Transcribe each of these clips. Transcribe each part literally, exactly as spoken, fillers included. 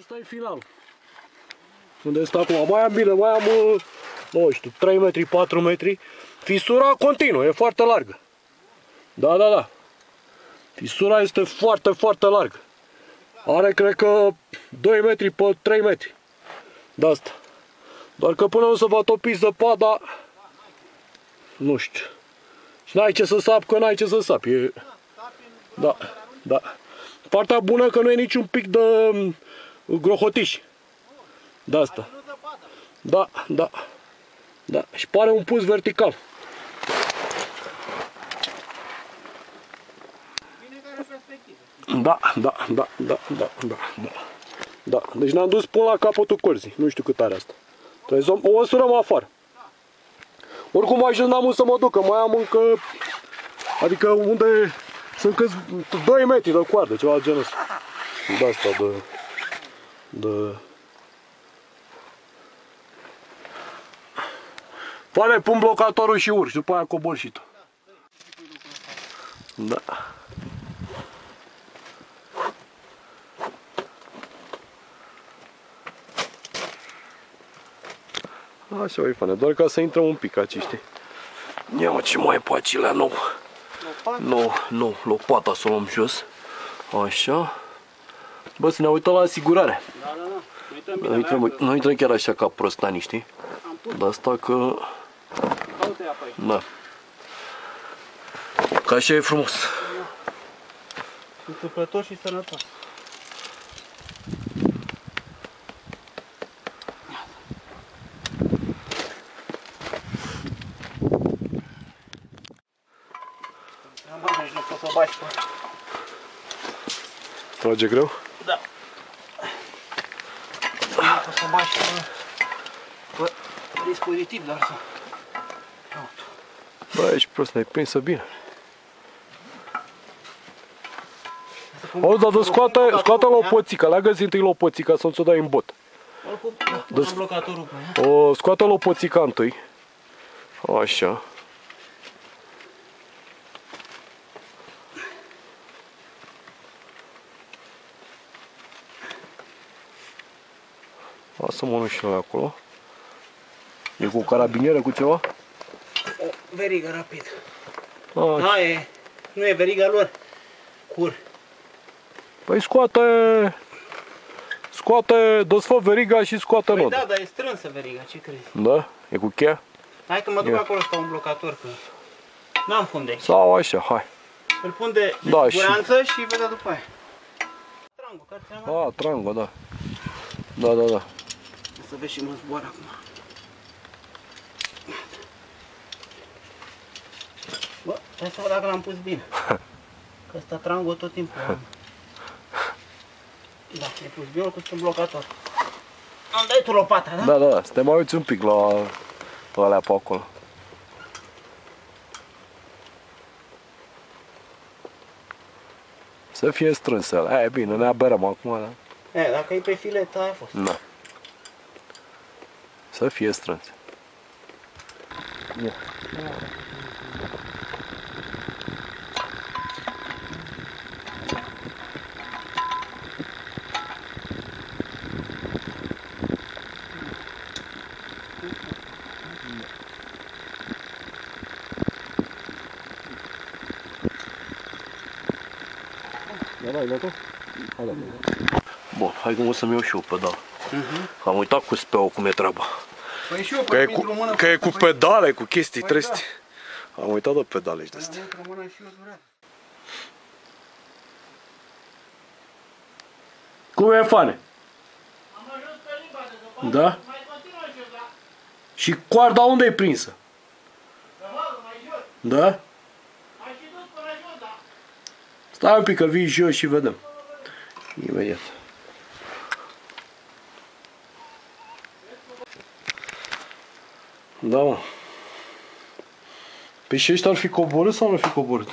Asta e final. Unde este acum? Mai am, bine, mai am, nu știu, trei metri, patru metri. Fisura continuă, e foarte largă. Da, da, da. Fisura este foarte, foarte largă. Are, cred că, doi metri pe trei metri. De asta. Doar că până o să va topi zăpada, nu știu. Și n-ai ce să sap, că n-ai ce să sap. E... Da, da. Partea bună că nu e niciun pic de grohotiș. De asta. Da, da. Da. Și pare un puț vertical. Da, da, da, da, da, da, da. Da. Deci ne-am dus până la capătul corzii. Nu știu cât are asta. Trebuie să o măsurăm afară. Oricum ajuns n-am unde să mă duc, că mai am încă... Adică unde... Sunt câți doi metri de coardă, ceva genul ăsta. De asta, de... de... Pare, pun blocatorul și urci, după aia cobor și tu. Da. Așa, ui, fane, doar ca să intrăm un pic aceștia. Ia mă, ce mai e pe acelea nou. Nu, nu, lopata să o luăm jos. Așa. Bă, să ne uităm la asigurare. Da, da, da. Nu uităm, uităm, uităm, uităm chiar așa ca prostani, știi? De asta că... Da. Ca așa e frumos. Întâmplător și sănătos. Trage greu? Da. O să bagi pe dispozitiv, dar să... Bă, ești prost, ne-ai prinsă bine. Auzi, dar scoate-l o pățică, leagă-ți întâi la o pățică să ți-o dai în bot. Scoate-l o pățică întâi. Așa. Lasă-mă unul și noi acolo. E cu o carabinieră, cu ceva? O verigă, rapid. A, a e. Nu e veriga lor. Cur. Păi scoate... Scoate, desfă veriga și scoate nodă. Păi da, dar e strânsă veriga, ce crezi? Da? E cu cheia? Hai că mă duc e. acolo, stau un blocator, că... N-am fund de aici. Sau așa, hai. Îl pun de da, siguranță și, și vedea după aia. Trango, cartea a, trango, da. Da, da, da. Să vezi și mă zboară acum. Bă, hai să văd dacă l-am pus bine. Că ăsta trango tot timpul. Dacă e pus bine, oricum sunt blocator. Am dat tu lopata, da? Da, da, da, să te mai uiți un pic la, la alea pe acolo. Să fie strâns ăla. Aia e bine, ne aberăm acum, da? E, dacă e pe filet, aia a fost. Da. Să fie strâns. Ia. Da, da, e gata? Hai, da, da. Bun, hai cum o să-mi iau și eu pedal. Uh-huh. Am uitat cu speaua cum e treaba. Păi și eu, că, e cu, mână, că e cu pedale, cu chestii, păi tresti. Da. Am uitat de pedale și de astea. Cum e, Fane? Am ajuns pe limba de zăpadă. Da? Mai continuă și eu, da? Și coarda unde e prinsă? Pe valul, mai jos. Da? Ai și dus până jos, da? Stai un pic că vii jos și vedem. Imediat. Da, mă. Pe și ăștia ar fi coborât sau nu ar fi coborât?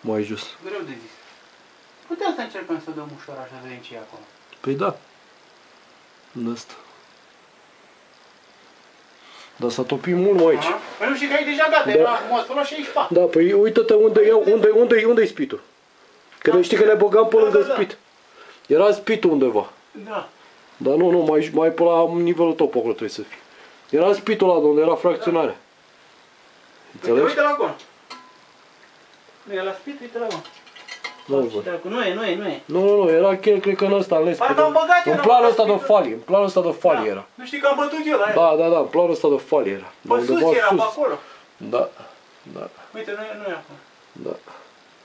Mai jos. Greu de zis. Putem să încercăm să dăm ușor așa, vedem ce e acolo. Păi da. De asta. Dar s-a topit mult, mă, aici. Aha. Păi nu știi că e deja gata, da. Era frumos, până și aici fac. Da, păi uite-te unde e unde, unde, unde spitul. Că da. Știi că ne băgam pe lângă da, da, da. spit. Era spitul undeva. Da. Dar nu, nu, mai, mai pe la nivelul top acolo trebuie să fii. Era în spitul ăla unde era fracționare. Da. Uite, uite la acolo. Nu e la spit, uite la acolo. Nu e, nu e, nu e. Nu, nu, nu, era chiar, cred că în ăsta, în ăsta. În planul ăsta de falie, în planul ăsta de falie era. Nu știi că am bătut eu la el. Da, da, da, în planul ăsta de falie era. Pe sus era, pe acolo. Da, da. Uite, nu e acolo. Da.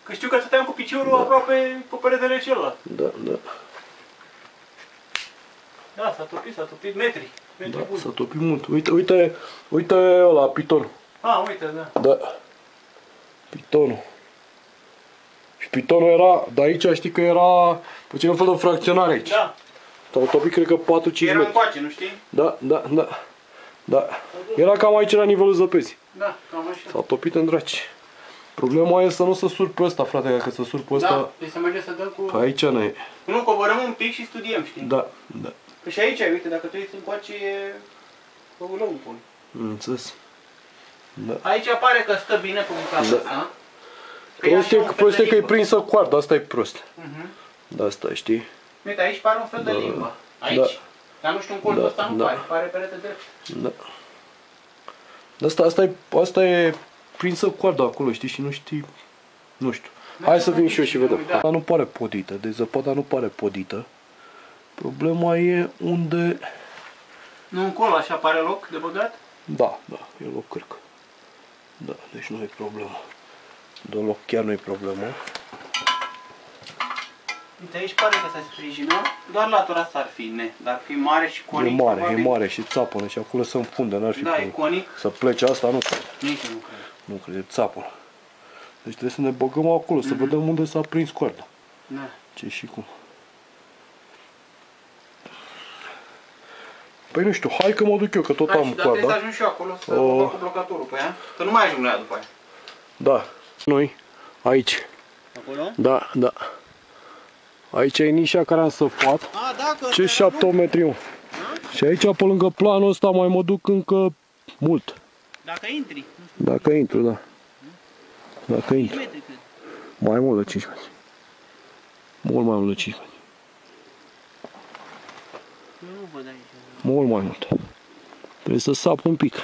Că știu că stăteam cu piciorul aproape pe peretele celălalt. Da, da. Da, s-a topit, s-a topit metri. Da, s-a topit mult. Uite, uite, uite ăla, pitonul. Ah, uite, da. Da. Pitonul. Și pitonul era, de aici știi că era puțin un fel de fracționare aici. Da. S-au topit, cred că, patru cinci metri. Era în coace, nu știi? Da, da, da. Da. Era cam aici la nivelul zăpezii. Da, cam așa. S-au topit în draci. Problema e să nu se surpe pe ăsta, frate, dacă se surpe pe ăsta... Da, deci să mergem să dăm cu... Pe aici nu e. Nu, coborăm un pic și studiem, știi? Da, da. Că și aici, uite, dacă tu ești încoace, e... Pe ulău pun. Înțeles. Da. Aici pare că stă bine pe bucata da. Asta. Prost e că e prinsă coarda, asta e prost. Uh-huh. Da, asta știi? Uite, aici pare un fel da. De limbă. Aici. Da. Dar nu știu, un colț da. Ăsta nu da. Pare, pare perete drept. Da. Asta, asta, e, asta e prinsă coarda acolo, știi, și nu știi... Nu știu. Mergem hai să vin și eu și vedem. Da. Dar nu pare podită, de zăpada nu pare podită. Problema e unde... Nu încolo, așa pare loc de băgat? Da, da, e loc cărcă. Da, deci nu e problemă. De loc chiar nu e problemă. Uite, aici pare că se sprijină, doar latura asta ar fi, ne, dar ar fi mare și conic. E mare, probabil. E mare și țapănă și acolo se înfundă, n-ar fi da, e conic. Să plece asta, nu cred. Nici nu cred. Nu cred, e țapănă. Deci trebuie să ne băgăm acolo, mm-hmm. Să vedem unde s-a prins coarda. Da. Ce și cum. Păi nu știu, hai că mă duc eu, că tot hai, am coarda. Dar trebuie să ajung și eu acolo, să o uh... cu blocatorul pe ea, că nu mai ajung la după aia. Da. Noi, aici. Acolo? Da, da. Aici e nișa care am săpat. Ce șapte opt metri. Și aici, pe lângă planul ăsta, mai mă duc încă mult. Dacă intri? Dacă intru, da. Dacă intru. Mai mult de cinci metri. Mult mai mult de cinci metri. Nu văd aici. Mult mai mult. Trebuie să sap un pic.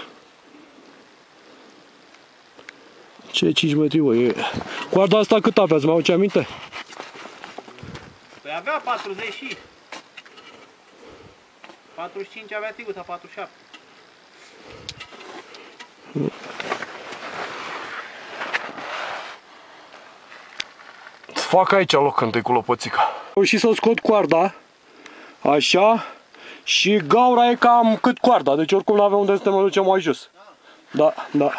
Ce cinci metri, voi? Coarda asta cât aveați? Mai aduce aminte? Păi avea patruzeci și... patruzeci și cinci avea tiguța, patruzeci și șapte. Îți fac aici loc întâi cu lopățica. Am reușit să scot coarda, așa, și gaura e cam cât coarda, deci oricum n-avea unde să te mă ducem mai jos. Da, da,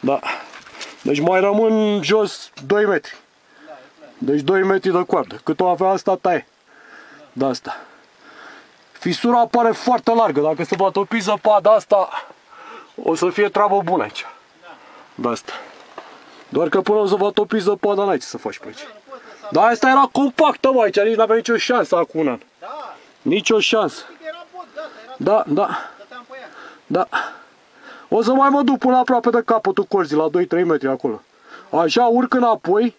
da. Deci mai rămân jos doi metri. Deci doi metri de coardă. Cât o avea asta, taie. De asta. Fisura apare foarte largă. Dacă se va topi zăpada asta, o să fie treabă bună aici. De asta. Doar că până o să va topi zăpada, n-ai ce să faci pe aici. Dar asta era compactă, mă, aici. Nici n-avea nicio șansă acum un an. Nici o șansă. Da, da. Da. O să mai mă duc până aproape de capătul corzii, la doi trei metri acolo. Așa, urc înapoi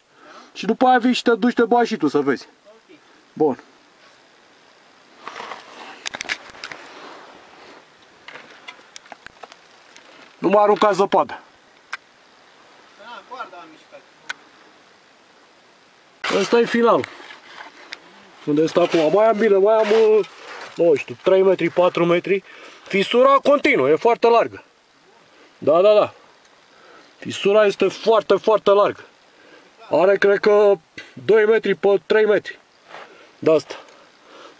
și după aia vii și te duci, te bagi și tu să vezi. Bun. Nu mai arunca zăpadă. Asta e finalul. Unde stă acum? Mai am bine, mai am, nu știu, trei metri, patru metri. Fisura continuă, e foarte largă. Da, da, da. Fisura este foarte, foarte largă. Are, cred că, doi metri pe trei metri. De asta.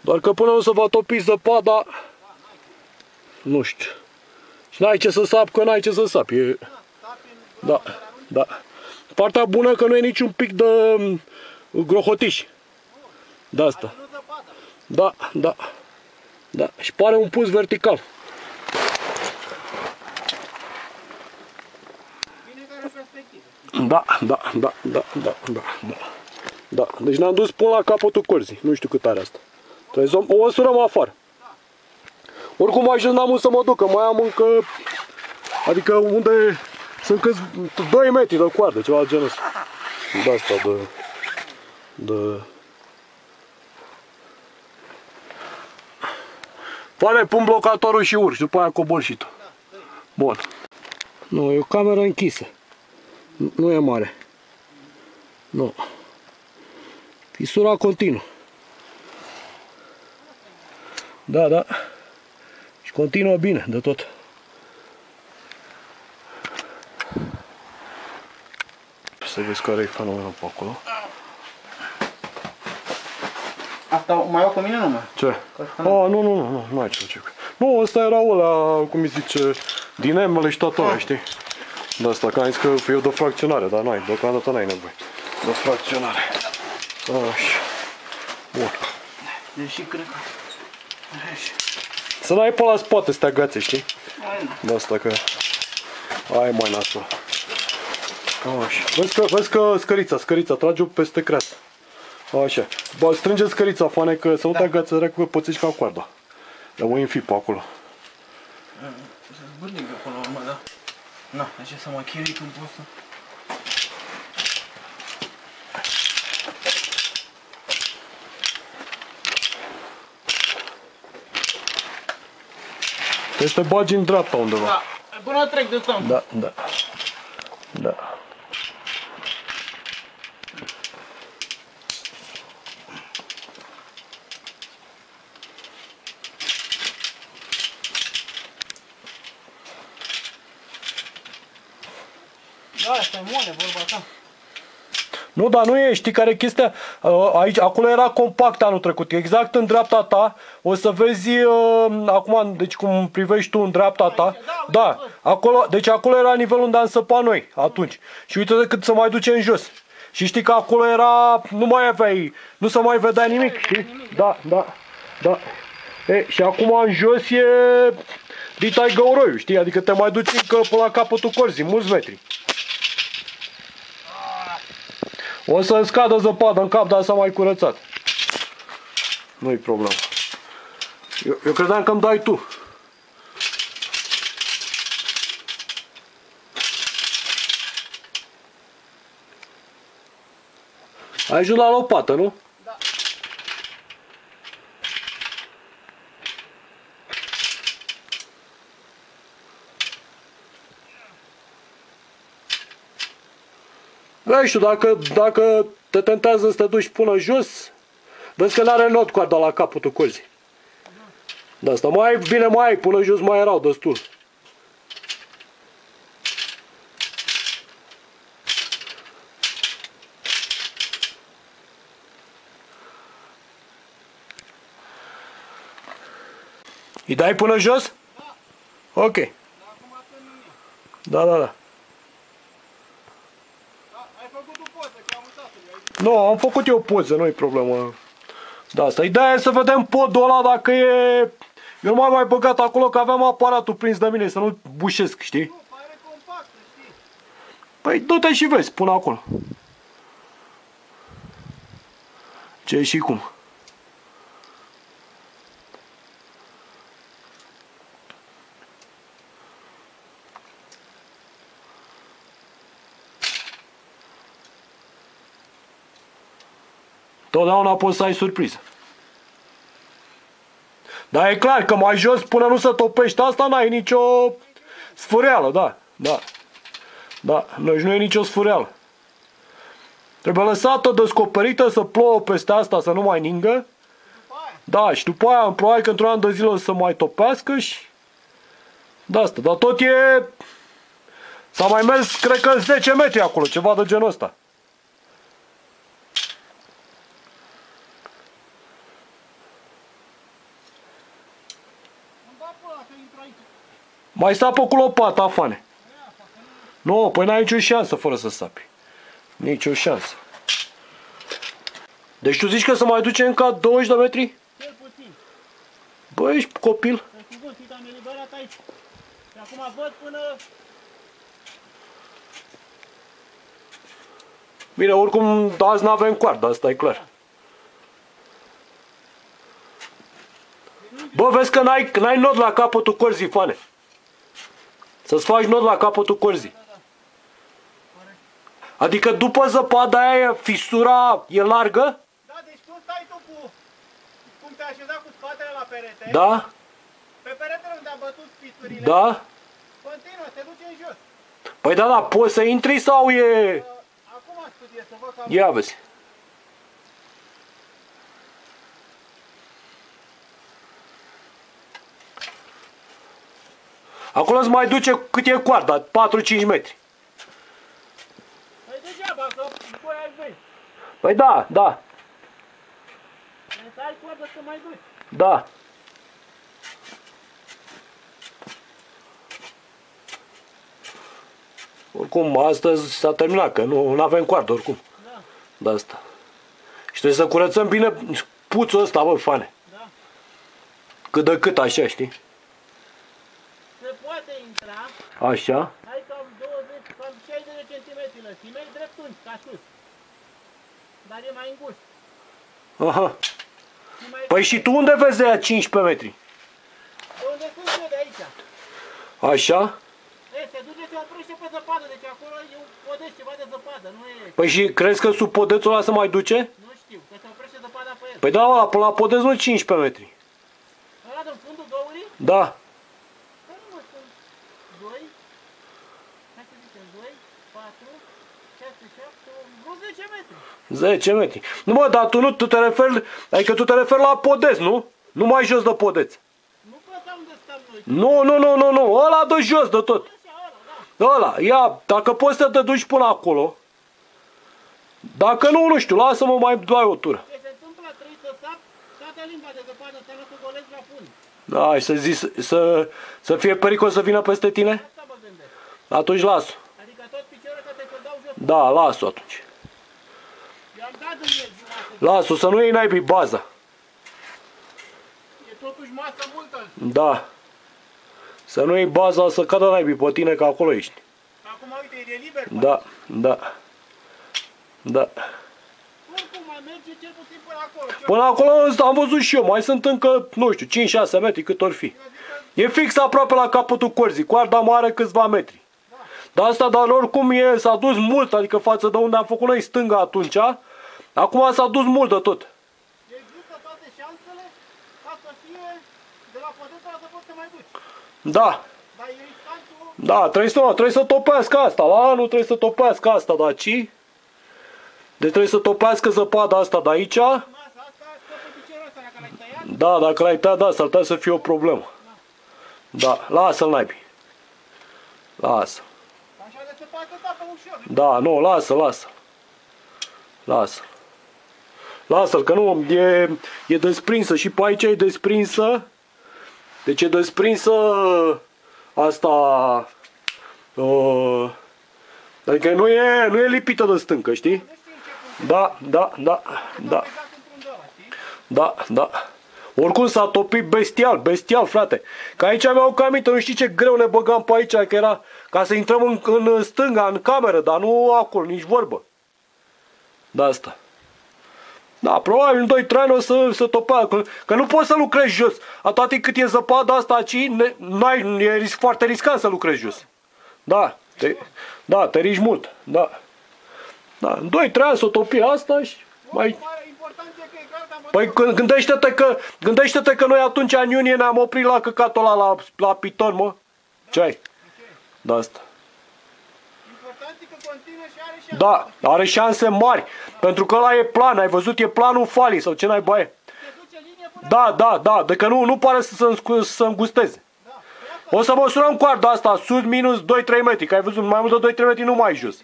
Doar că până nu se va topi zăpada, nu știu. Și n-ai ce să sap, că n-ai ce să sap. E... Da, da. Partea bună că nu e niciun pic de grohotiș. De asta. Da, da. Da. Și pare un puț vertical. Da, da, da, da, da, da, da, da. Deci ne-am dus până la capătul corzii. Nu știu cât are asta. Trebuie să o măsurăm afară. Oricum ajuns n-am unde să mă duc, că mai am încă... Adică unde... Sunt câți... doi metri de coardă, ceva genul ăsta. De asta, de... De... Oare pun blocatorul și urci, după aia cobor și tu. Bun. Nu, e o cameră închisă. Nu e mare. Nu. Fisura continuă. Da, da. Și continuă bine de tot. Să vezi care e fenomenul pe acolo. Asta mai iau cu mine numai? Ce? Ah, nu, nu, nu, nu, nu ai ce să zic. Nu, ăsta era ăla, cum îi zice, dinemele și toată aia, știi? De asta, că am zis că eu de fracționare, dar n-ai, deocamdată n-ai nevoie. De fracționare. Așa. Bun. Deși cred că... Să n-ai pe la spate să te agațe, știi? De asta că... Ai mai nasul. Așa. Vezi că, vezi că scărița, scărița, trage-o peste creasă. Așa. Strânge scărița, Fane, că să nu te agațe, recu, că pățești ca coarda. Dar voi înfi pe acolo. Să zbârnic de acolo, urmă, da? Na, așa să mă chirii când pot să... Trebuie să te bagi în dreapta undeva. Da, până trec de țam. Da, da. Da. Da, asta e moale, vorba ta. Nu, dar nu e, știi care e chestia? Aici, acolo era compact anul trecut, exact în dreapta ta, o să vezi, acum, deci cum privești tu în dreapta ta, da, acolo, deci acolo era nivelul unde am săpat noi, atunci, și uite cât se mai duce în jos, și știi că acolo era, nu mai aveai, nu se mai vedea nimic, știi? Da, da, da, e, și acum în jos e, dita-i găuroiul, știi, adică te mai duci încă până la capătul corzii, mulți metri. O să-mi scadă zăpadă în cap, dar s-a mai curățat. Nu-i problemă. Eu, eu credeam că îmi dai tu. Ai ajuns la lopată, nu? Da. Nu știu, dacă, dacă te tentează să te duci până jos, vezi că n-are not coarda la capătul colții. De asta mai bine mai ai, până jos mai erau destul. Îi dai până jos? Da. Ok. Da, da, da. Nu, am făcut eu poze, nu-i problemă. De asta. Ideea e să vedem podul ăla dacă e... Eu nu m-am mai băgat acolo că aveam aparatul prins de mine, să nu bușesc, știi? Nu, pare compact, știi? Păi du-te și vezi, până acolo. Ce și cum. Totdeauna poți să ai surpriză. Dar e clar că mai jos, până nu se topește asta, n-ai nicio sfârâială, da, da. Da, deci nu e nicio sfârâială. Trebuie lăsată descoperită să plouă peste asta, să nu mai ningă. Da, și după aia, probabil că într-un an de zile o să mai topească și... Da, asta, dar tot e... S-a mai mers, cred că, zece metri acolo, ceva de genul ăsta. Mai sapă cu lopata, Afane. Nu, păi n-ai nicio șansă fără să sapi. Nici o șansă. Deci tu zici că se mai duce încă douăzeci de metri? Cel puțin. Bă, ești copil. Ești bun, ți-am eliberat aici. Și acum văd până... Bine, oricum azi n-avem coardă, asta e clar. Bă, vezi că n-ai nod la capătul corzii, Fane. Să-ți faci nod la capătul corzii. Adică după zăpada aia, fisura e largă? Da, deci tu stai tu cu... Cum te-ai așezat cu spatele la perete. Da. Pe peretele unde a bătut piturile. Da? Continuă, te duce în jos. Păi da, da, poți să intri sau e... Uh, acum studiez, să văd că... Ia vezi. Acolo îți mai duce cât e coarda, patru cinci metri. Păi degeaba, că voi ai vei. Păi da, da. Deci ai coarda să mai duci. Da. Oricum, astăzi s-a terminat, că nu avem coardă oricum. Da. De asta. Și trebuie să curățăm bine puțul ăsta, bă, fane. Da. Cât de cât așa, știi? Așa. Ai cam douăzeci, cam șaizeci cm lățime, dreptunghi, ca sus. Dar e mai îngust. Aha. Mai păi și tu unde vezi aia cincisprezece metri? De unde sunt eu, de aici. Așa? E, se duce, se oprește pe zăpadă, deci acolo e un podeț ceva de zăpadă, nu e... Păi și crezi că sub podețul ăla se mai duce? Nu știu, că se oprește zăpada pe el. Păi da, ăla, până la podeț nu cincisprezece metri. Ăla din fundul găurii? Da. zece metri. Nu, mă, dar tu nu tu te referi, adică tu te referi la podeț, nu? Nu mai jos de podeț. Nu puteam de stăm noi. Nu, nu, nu, nu, nu, ăla de jos de tot. Ăla, da. Ăla, ia, dacă poți să te duci până acolo. Dacă nu, nu știu, lasă-mă mai dai o tură. Ce se întâmplă, trebuie să sap, toată limba de zăpadă, să nu te golezi la fund. Da, și să zici, să, să fie pericol să vină peste tine? Asta mă gândesc. Atunci las-o. Adică tot piciorul să te dau jos. Da, las-o atunci. Las-o, să nu iei naibii baza. E totuși masă multă. Da. Să nu iei baza, să cadă naibii pe tine, că acolo ești. Acum, uite, e liber. Da, da. Da. Oricum, mai merge cel puțin până acolo. Până acolo am văzut și eu, mai sunt încă, nu știu, cinci șase metri, cât or fi. E fix aproape la capătul corzii, coarda mare câțiva metri. Dar asta, dar oricum s-a dus mult, adică față de unde am făcut noi stânga atunci, acum s-a dus mult de tot. Există toate șansele ca să fie de la podețul ăla să poți să mai duci. Da. Dar e riscantul... Da, trebuie să, trebuie să topească asta, la anul trebuie să topească asta de aici. Deci trebuie să topească zăpada asta de aici. Masa asta, stă pe piciorul ăsta, dacă l-ai tăiat. Da, dacă l-ai tăiat, da, s-ar putea să fie o problemă. Da, da, lasă-l naibii. Lasă. Da, nu, lasă, lasă. Lasă. Lasă-l, că nu, e, e desprinsă și pe aici e desprinsă. Deci e desprinsă asta. Uh, adică nu e, nu e lipită de stâncă, știi? Da, da, da, da. Da, da. Oricum s-a topit bestial, bestial, frate. Că aici mi-au cam aminte, nu știi ce greu ne băgam pe aici, că era ca să intrăm în, în stânga, în cameră, dar nu acolo, nici vorbă. De asta. Da, probabil doi trei o să se topească, că, că nu poți să lucrezi jos. Atât cât e zăpada asta aici, n-ai, e risc, foarte riscant să lucrezi jos. Da, te, da, te riști mult, da. Da, în doi trei ani s-o topi asta și mai... Păi gândește-te că, gândește-te că noi atunci, în iunie, ne-am oprit la căcatul ăla, la, la piton, mă. Ce ai? De asta. Important e că continuă și are șanse. Da, are șanse mari. Pentru că ăla e plan, ai văzut, e planul falii sau ce naiba e. Da, da, da, de că nu, nu pare să se îngusteze. O să măsurăm coarda asta, sus minus doi trei metri, că ai văzut, mai mult de doi trei metri nu mai e jos.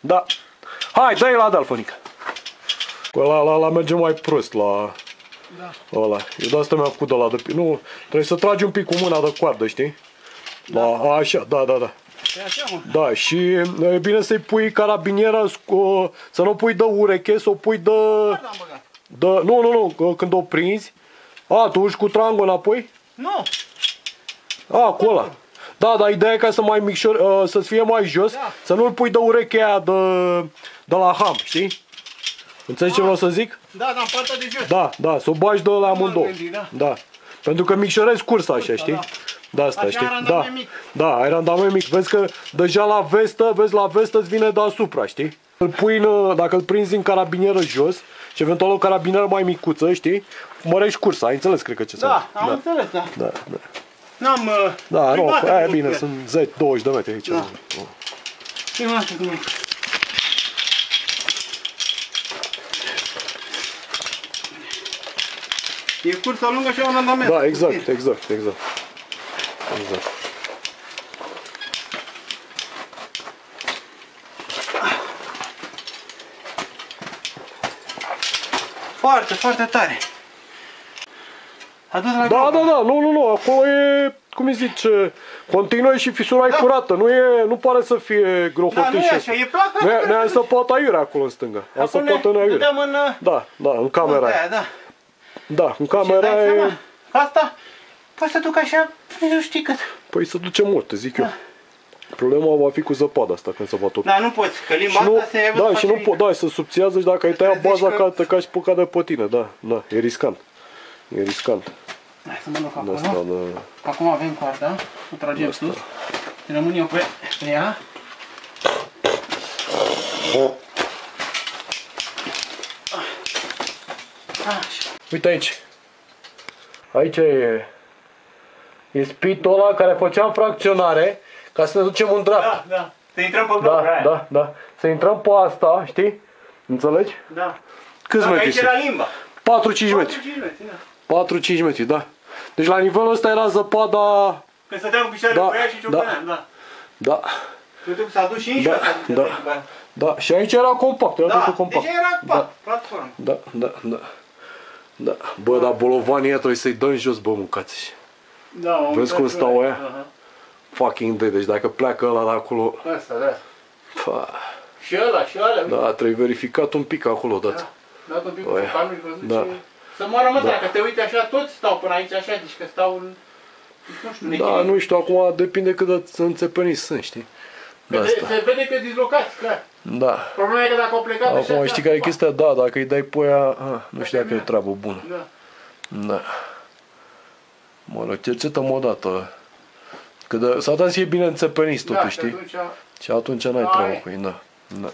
Da. Hai, dă-i la Dalfonică. La, la, la merge mai prost la da. Ăla. Eu de asta mi-am făcut ăla de nu, trebuie să tragi un pic cu mâna de coardă, știi? Da. La, așa, da, da, da. E așa, mă. Da, și e bine să-i pui carabiniera, să nu pui de ureche, să o pui de... de nu, nu, nu, când o prinzi. A, tu uși cu trangul înapoi? Nu. A, cu ăla. Da, dar ideea e ca să mai micșor, să-ți fie mai jos, da. Să nu-l pui de urechea de, de la ham, știi? Înțelegi ce vreau să zic? Da, dar în partea de jos. Da, da, să o bagi de la amândouă. Da. Da. Pentru că micșorezi cursa așa, cursa, știi? Da. De asta, așa știi? Da. Mic. Da, ai randament mic. Vezi că deja la vestă, vezi la vestă îți vine deasupra, știi? Îl pui în, dacă îl prinzi în carabinieră jos și eventual o carabinară mai micuță, știi? Mărești cursa, ai înțeles, cred că ce să Da, am da. înțeles, da. Da, da. N-am Da, nu, aia bine, sunt zece douăzeci de metri aici. Da. Oh. Prima dată cum e. E cursa lungă și e un andament. Da, exact, exact, exact. Exact. Foarte, foarte tare. Da, da, da, nu, nu, nu, acolo e, cum îi zice, continuă și fisura da. e curată, nu, e, nu pare să fie grohotit. Da, nu e așa, e plată. Ne-a însăpat aiurea acolo în stânga. Acolo ne dădeam în... Da, da, în camera aia. Da, da, în camera aia. E... Asta poți să duc așa, nu știi cât. Păi să duce mult, zic da. eu. Problema va fi cu zăpada asta când se va topi. Da, nu poți, că limba nu, asta se... Da, și nu poți, da, se subțiază și dacă ai tăiat baza că... te cași pe cadă pe tine, da, da, e riscant. E riscant. Hai să mă duc acolo. Asta, da. Acum avem coarda, o tragem sus. Rămân eu pe ea. Uite aici. Aici e, e spitul ăla care făceam fracționare ca să ne ducem în dreapta. Da, da. Să intrăm pe da, da, da. Să intrăm pe asta, știi? Înțelegi? Da. Câți metri sunt? Aici era limba. patru cinci metri. patru cinci metri, da. Deci la nivelul ăsta era zăpada... Când stăteam cu picioarele da, pe ea și ciocăneam, da. Da. Pentru că s-a dus și în da, da, da, da. Și aici era compact, era da, totul compact. Deci era compact, da. platformă. Da, da, da. da. Bă, dar bolovanii ăia trebuie să-i dăm jos, bă, mâncați. Da, Vezi cum stau aia? Uh -huh. Fucking de, deci dacă pleacă ăla de acolo... Asta, da. Fa. Și ăla, și ăla. Da, trebuie verificat un pic acolo, da. da. Dat un pic cu camera și văzut da. și... Să moară mă, dacă te uite așa, toți stau până aici așa, deci că stau în... Nu știu, în da, nu știu, acum depinde cât de înțepeniți sunt, știi? Că de, se vede că dislocați, clar. Da. Problema e că dacă au plecat acum, așa... Acum știi care e chestia? Da, dacă îi dai pe aia, a, nu știu dacă e o treabă bună. Da. Da. Mă rog, cercetăm odată. Că de... S-a dat să fie bine înțepeniți, totuși, da, știi? Atunci... Și atunci n-ai treabă cu ei, da. Da.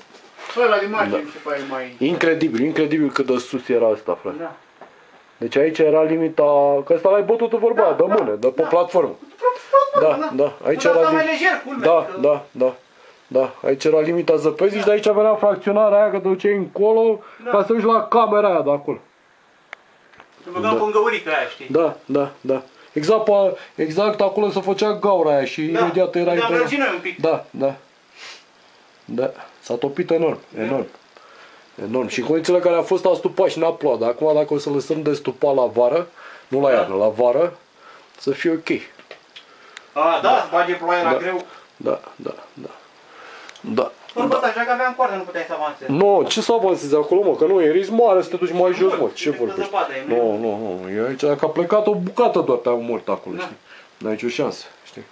Ăla de margine, da. mi se pare mai... Incredibil, incredibil cât de sus era asta, frate. Da. Deci aici era limita... Că ăsta l-ai bătut-o vorba aia, da, de mână, da, de pe da. platformă. Da, da, aici era... Mai lejer, culme, da, că... da, da, da, aici era limita zăpezii da. și de aici venea fracționarea aia, că te duceai încolo, da. ca să duci la camera aia de acolo. Te băgam da. pe îngăurica aia, știi? Da, da, da. Exact, pe, exact acolo se făcea gaura aia și da. imediat era... Da, vrem și noi un pic. Da, da. Da. S-a topit enorm, enorm, enorm. Și în condițiile care a fost a stupat și n-a plouat. Dar acum dacă o să lăsăm de stupat la vară, nu la iarnă, la vară, să fie ok. A, da, da. bage ploaia da. la greu. Da, da, da. da. Nu da. pot așa că aveam coarda, nu puteai să avansezi. Nu, no, ce să avansezi acolo, mă, că nu e risc mare să te duci mai jos, mă, ce vorbești? Nu, no, nu, no, nu, aici dacă a plecat o bucată doar te-am mort acolo, da. știi? N-ai nicio șansă, știi?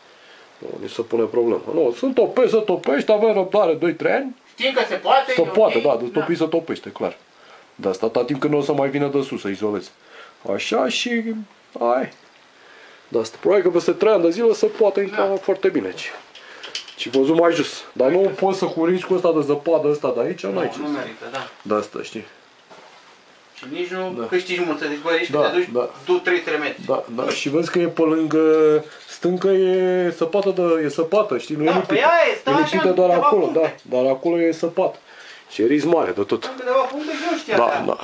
Nu, no, nici se pune problemă. Nu, no, sunt topești, se topești, avem răbdare doi trei ani. Știi că se poate? Se poate, okay. da, de topi da. se topește, clar. De asta, atâta timp când nu o să mai vină de sus, să izolezi. Așa și... ai. De asta, probabil că peste trei ani de zile se poate intra da. foarte bine aici. Și văzut mai jos. Dar nu poți să cu riscul ăsta de zăpadă ăsta de aici, nu, n-ai ce nu merită, da. De asta, știi? Și nici nu da. câștigi mult, să zici, bă, ești da, că te duci, da. du trei trei metri. Da, da, și vezi că e pe lângă stâncă, e săpată, de, e săpată, știi, nu da, e lipită. Păi e lipită așa, doar acolo, puncte. da, dar acolo e săpat. Și e risc mare de tot. În câteva puncte și nu știa da, aia. da.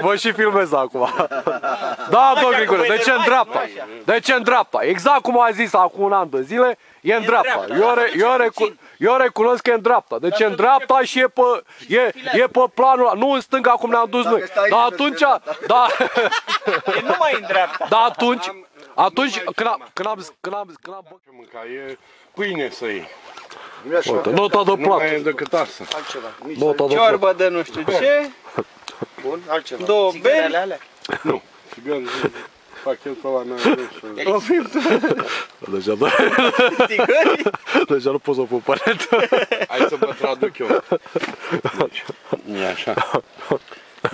Vă și filmez acum. Da, domnul Grigore, de ce în dreapta? De ce în dreapta? Exact cum a zis acum un an de zile, e în dreapta. Eu recunosc că e în dreapta. Deci e în dreapta și e pe planul, nu în stânga cum ne-am dus noi. Dar atunci... E numai în dreapta. Dar atunci... Atunci când am... E pâine să iei. Nota de plată. Nu mai e decât asta. Altceva. Ciorbă de nu știu ce. Bun, altceva. Două beri. Nu. O filtră. Deja da. Deja nu pot să o pun paretă. Hai să mă traduc eu. E așa.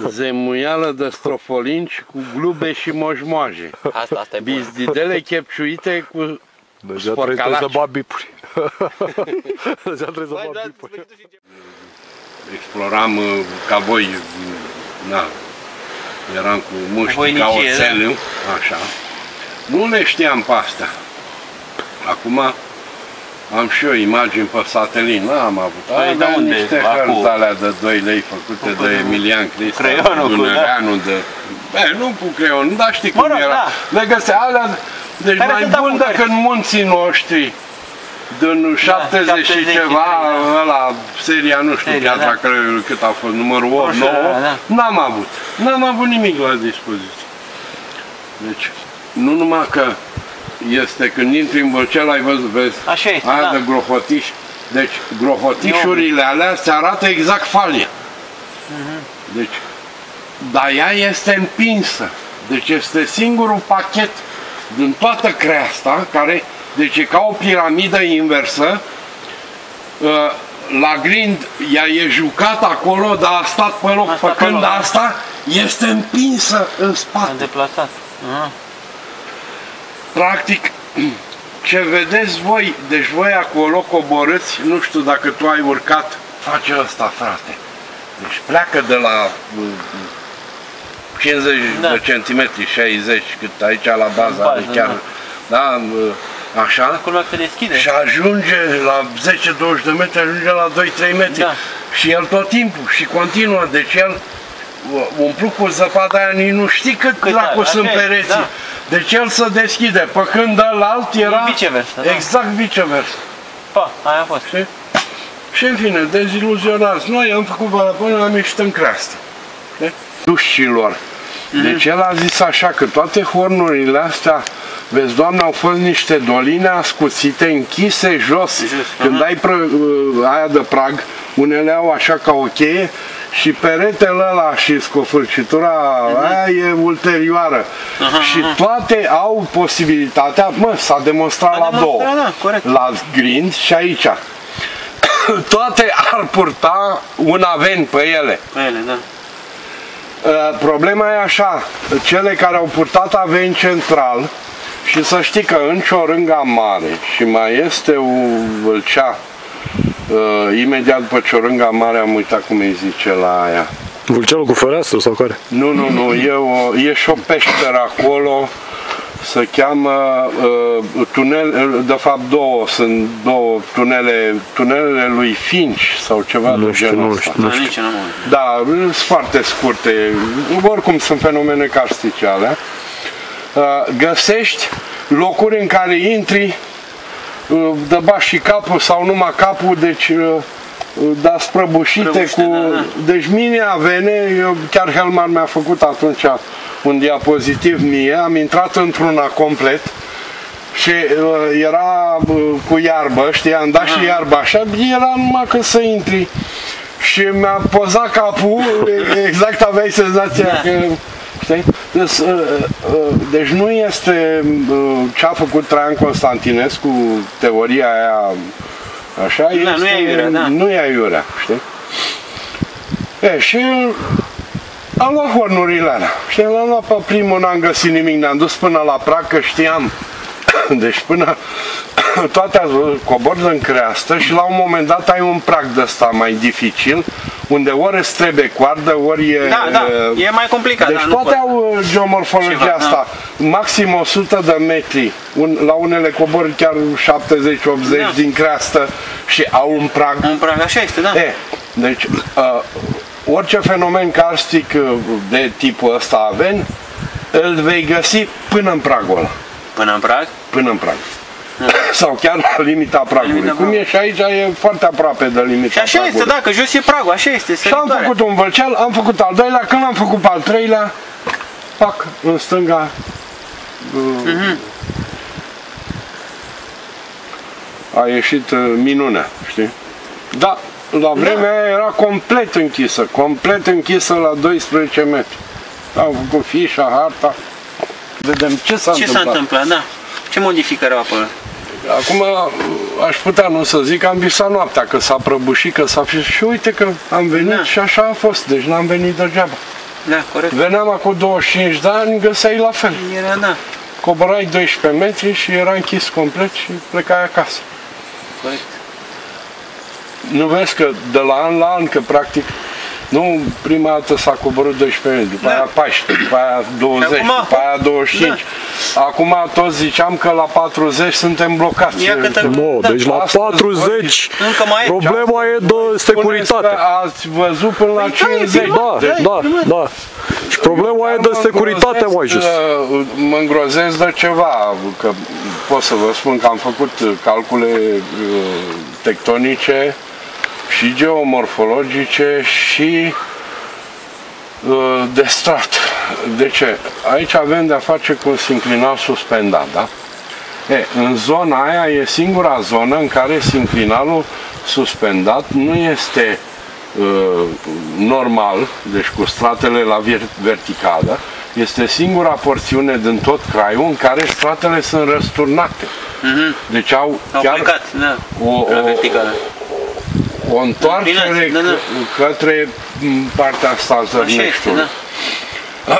zemuială de strofolinci cu glube și moșmoaje. Asta, asta e bun. Bizdidele chepciuite cu sporcalaci. Deja trebuie să bat bipuri. Deja trebuie să bat bipuri. Exploram ca voi, na, eram cu mușchi ca oțelul, așa. Nu le știam pe astea. Acum am și eu imagini pe satelit, n-am avut. Păi de unde? Niște hărți alea de doi lei făcute de Emilian Cristian Dunăreanu de... Bă, nu cu creionul, dar știi cum era. Le găsea alea, deci mai bun decât munții noștri din șaptezeci și ceva, ăla, seria, nu știu, Piatra Craiului, cât a fost, numărul opt, nouă, n-am avut. N-am avut nimic la dispoziție. Deci, nu numai că este, când intri în Vâlcel, ai văzut, vezi, așa este, aia da. De grohotiș. Deci, grohotișurile alea se arată exact falia. Uh-huh. Deci, dar ea este împinsă. Deci este singurul pachet din toată creasta, care, deci e ca o piramidă inversă. La grind, ea e jucat acolo, dar a stat pe loc. Asta pe când loc, asta este împinsă în spate. S-a deplasat. Uh-huh. Practic, ce vedeți voi, deci voi acolo coborâți, nu știu dacă tu ai urcat, face asta, frate. Deci pleacă de la cincizeci da. De centimetri, șaizeci, cât aici la baza, bază, deci chiar, da, da așa, și ajunge la zece douăzeci de metri, ajunge la doi trei metri. Da. Și el tot timpul, și continuă, deci el umplu cu zăpada aia, nici nu știi cât, cât dracu sunt pereții. Da. Deci el se deschide, pe când ălalt era viceversa, exact da. Viceversa. Pa, aia a fost. Și, și în fine, deziluzionați. Noi am făcut balapone, am ieșit în creastă. Dușilor. Deci el a zis așa, că toate hornurile astea, vezi, Doamne, au fost niște doline ascuțite, închise jos. Când ai aia de prag, unele au așa ca o cheie, și peretele ăla și scofârcitura aia e ulterioară. Aha, și aha. Toate au posibilitatea, mă, s-a demonstrat la două, da, la grind și aici. Toate ar purta un aven pe ele. Pe ele da. Problema e așa, cele care au purtat aven central, și să știi că în Ciorânga Mare, și mai este o Vâlcea, Uh, imediat după Ciorânga Mare, am uitat cum îi zice la aia. Vâlcealul cu fereastră sau care? Nu, nu, nu, e, o, e și o peșteră acolo, se cheamă uh, tunel, de fapt două, sunt două tunele, tunelele lui Finci sau ceva nu de știu, genul ăsta. Nu știu, nu știu. Da, sunt foarte scurte, oricum sunt fenomene carstice alea. Uh, găsești locuri în care intri, de bași și capul sau numai capul, deci da sprăbușite Prăbuște, cu... Da, da. Deci mini avene, eu, chiar Helmar mi-a făcut atunci un diapozitiv mie, am intrat într-una complet și uh, era uh, cu iarbă, știi, am dat ah. și iarbă așa, era numai că să intri și mi-a pozat capul, exact aveai senzația da. Că... Deci nu este ce a făcut Traian Constantinescu, teoria aia, așa, da, este, nu e aiurea, da. Nu e aiurea, știi? E, și am luat hornurile alea, și l-am luat pe primul, n-am găsit nimic, ne-am dus până la prag, că știam, deci până toate cobor în creastă și la un moment dat ai un prag de ăsta mai dificil, unde ori îți trebuie coardă, ori e... Da, da, e mai complicat. Deci da, toate au geomorfologia ceva, asta. Da. Maxim o sută de metri, un, la unele cobori chiar șaptezeci optzeci da. Din creastă și au un prag. Un prag, așa este, da. E, deci, uh, orice fenomen karstic de tipul ăsta aven, îl vei găsi până în pragul ăla. Până în prag? Până în prag. Da. Sau chiar la limita pragului. Limita cum e și aici e foarte aproape de limita și așa pragului. Este, dacă jos e pragul, așa este. Și am făcut un vâlceal, am făcut al doilea, când am făcut pe al treilea, pac, în stânga. Uh, uh-huh. A ieșit uh, minunea, știi? Da, la vremea da. Aia era complet închisă, complet închisă la doisprezece metri. Am făcut fișa, harta. Vedem ce s-a întâmplat. Ce s-a întâmplat, da. Ce modificări au apărut? Acum aș putea nu să zic că am visat noaptea, că s-a prăbușit, că s-a... Și uite că am venit da. Și așa a fost, deci n-am venit degeaba. Da, corect. Veneam acum douăzeci și cinci de ani, găseai la fel. Era, da. Coborai doisprezece metri și era închis complet și plecai acasă. Corect. Nu vezi că de la an la an, că practic, nu prima dată s-a coborât doisprezece metri, după da. aia paisprezece, după aia douăzeci, acum, după aia douăzeci și cinci. Da. Acum toți ziceam că la patruzeci suntem blocați. No, da. Deci la patruzeci mai problema e de securitate. Ați văzut până la cincizeci. Da, da, da. da. Și problema e de securitate mai jos. Mă îngrozesc de ceva, că pot să vă spun că am făcut calcule tectonice și geomorfologice și uh, de strat. De ce? Aici avem de-a face cu sinclinal suspendat, da? E, în zona aia e singura zonă în care sinclinalul suspendat nu este uh, normal, deci cu stratele la verticală, este singura porțiune din tot Craiul în care stratele sunt răsturnate. Mm-hmm. Deci au, au chiar plecat, da, o, la verticală. O întoarcere da, da. către partea asta a zărneștului. Da.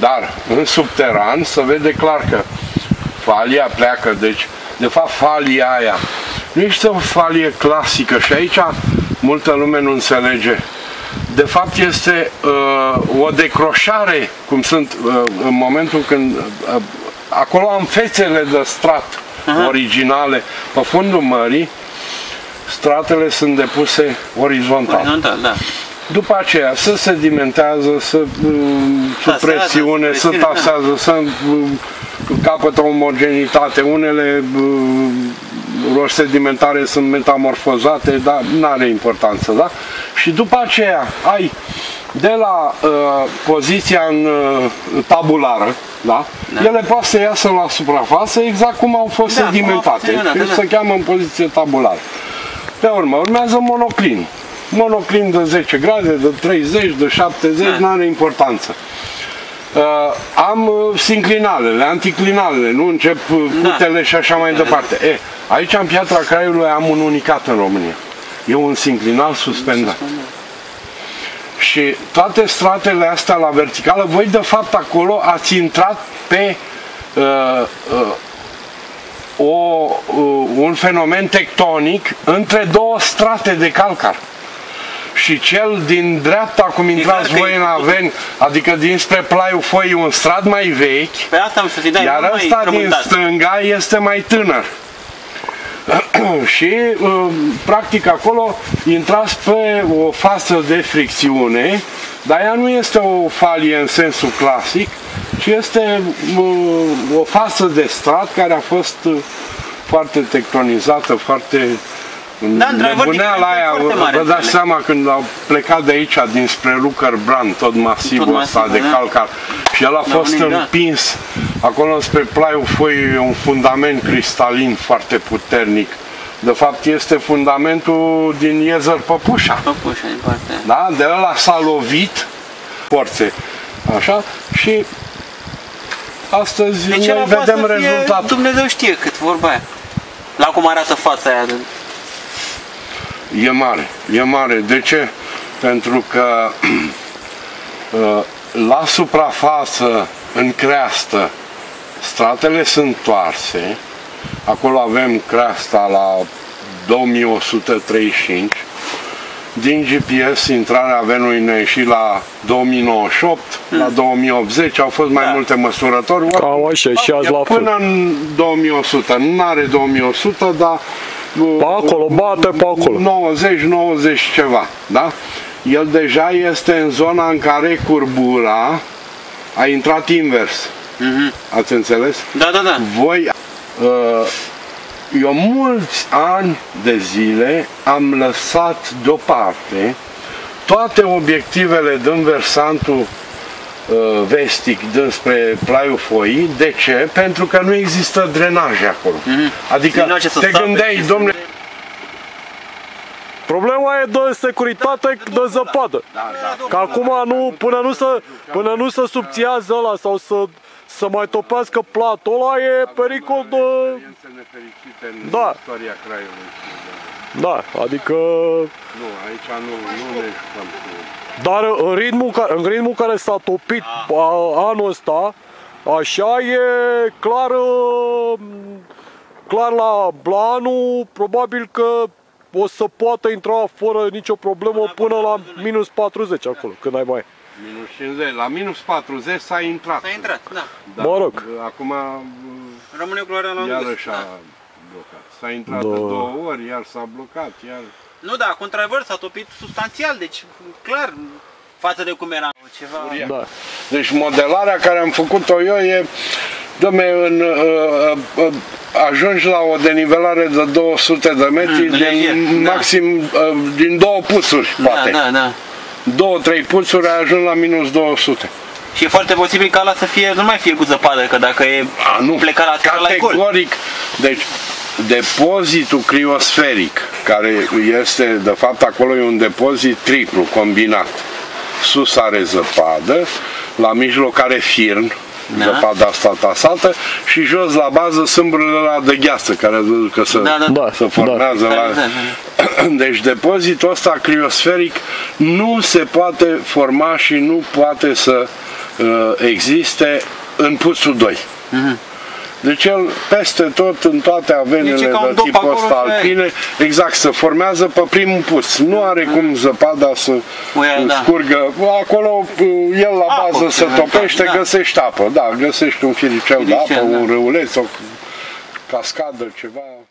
Dar în subteran se vede clar că falia pleacă, deci de fapt falia aia nu este o falie clasică și aici multă lume nu înțelege. De fapt este uh, o decroșare, cum sunt uh, în momentul când uh, acolo am fețele de strat Aha. originale pe fundul mării. Stratele sunt depuse orizontal. Orizontal, da. După aceea se sedimentează, se sub presiune, se tasează, da. se capătă omogenitate. Unele roși sedimentare sunt metamorfozate, dar n-are importanță, da? Și după aceea ai de la uh, poziția în uh, tabulară, da? Da. Ele pot să iasă la suprafață exact cum au fost da, sedimentate. Da, da, da. Se cheamă în poziție tabulară. Pe urmă, urmează monoclin. Monoclin de zece grade, de treizeci, de șaptezeci, da. n-are importanță. Uh, am sinclinalele, anticlinalele, nu încep cutele da. și așa mai departe. E, aici, în Piatra Craiului, am un unicat în România. E un sinclinal suspendat. Și toate stratele astea la verticală, voi, de fapt, acolo ați intrat pe... Uh, uh, O, un fenomen tectonic între două strate de calcar. Și cel din dreapta, cum intrați exact, voi în Aven, adică dinspre Plaiul Foii, un strat mai vechi, pe asta am să dai, iar ăsta din rământat. stânga este mai tânăr. Și, practic, acolo intrați pe o față de fricțiune, dar ea nu este o falie în sensul clasic, ci este uh, o față de strat care a fost uh, foarte tectonizată, foarte da, nebunea la aia. Vă dați seama când au plecat de aici, dinspre Rucărbran, tot masivul tot ăsta masiv, de da? calcar, și el a da, fost împins da. acolo spre Plaiul Foii, un fundament cristalin foarte puternic. De fapt, este fundamentul din Iezăr Păpușa. Păpușa din partea. Da? De ăla s-a lovit forțe. Așa? Și astăzi deci noi vedem rezultatul. Dumnezeu știe cât, vorba aia. La cum arată fața aia. E mare. E mare. De ce? Pentru că la suprafață, în creastă, stratele sunt toarse. Acolo avem creasta la două mii o sută treizeci și cinci. Din G P S, intrarea Avenului ne-a ieșit la două mii nouăzeci și opt, hmm. la două mii optzeci, au fost mai da. multe măsurători. Cam așa, și azi la fel. Până în două mii o sută, nu are două mii o sută, dar... Pe acolo, bate pe acolo. nouăzeci, nouăzeci ceva, da? El deja este în zona în care curbura a intrat invers. Mm-hmm. Ați înțeles? Da, da, da. Voi... Eu mulți ani de zile am lăsat deoparte toate obiectivele din versantul uh, vestic dinspre Plaiul Foii. De ce? Pentru că nu există drenaje acolo. Mm-hmm. Adică te gândeai, domnule... Problema e de securitate, de zăpadă. Da, da. Că acum nu, până nu se, până nu se subțiază ăla sau să... Să mai topească platul ăla e pericol de... Da. Da, adică... Nu, aici nu, nu ne jucăm cu... Dar în ritmul, în ritmul care s-a topit anul ăsta, așa e clar, clar la anul, probabil că o să poată intra fără nicio problemă până la minus patruzeci acolo, când ai mai... minus cincizeci, la minus patruzeci s-a intrat. S-a intrat, da. Dar, mă rog. Acum rămâne culoarea la iarăși a blocat. S-a intrat de două ori, iar s-a blocat, iar... Nu, da, contravăr s-a topit substanțial, deci clar față de cum era ceva... Da. Deci modelarea care am făcut-o eu e... Dă-me în... Uh, uh, ajungi la o denivelare de două sute de metri, mm, din, da. Maxim uh, din două puțuri, poate. Da, da, da. Două, trei puțuri, ajung la minus două sute. Și e foarte posibil ca ala să fie, nu mai fie cu zăpadă, că dacă e A, nu. plecat la categoric, la deci depozitul criosferic, care este, de fapt, acolo e un depozit triplu, combinat. Sus are zăpadă, la mijloc are firn, da. Zăpada asta tasată, și jos la bază sâmburile la de gheață, care ați văzut că se, da, da, da. se formează da. la... Da, da, da. Deci depozitul ăsta criosferic nu se poate forma și nu poate să uh, existe în puțul doi. Mm-hmm. Deci el peste tot, în toate avenele de tipul ăsta alpine, exact, se formează pe primul puț. Nu are cum zăpada să Uia, scurgă. Da. Acolo el la bază apă, se topește, da. găsești apă. Da, găsești un firicel de apă, da. un râuleț, o cascadă, ceva.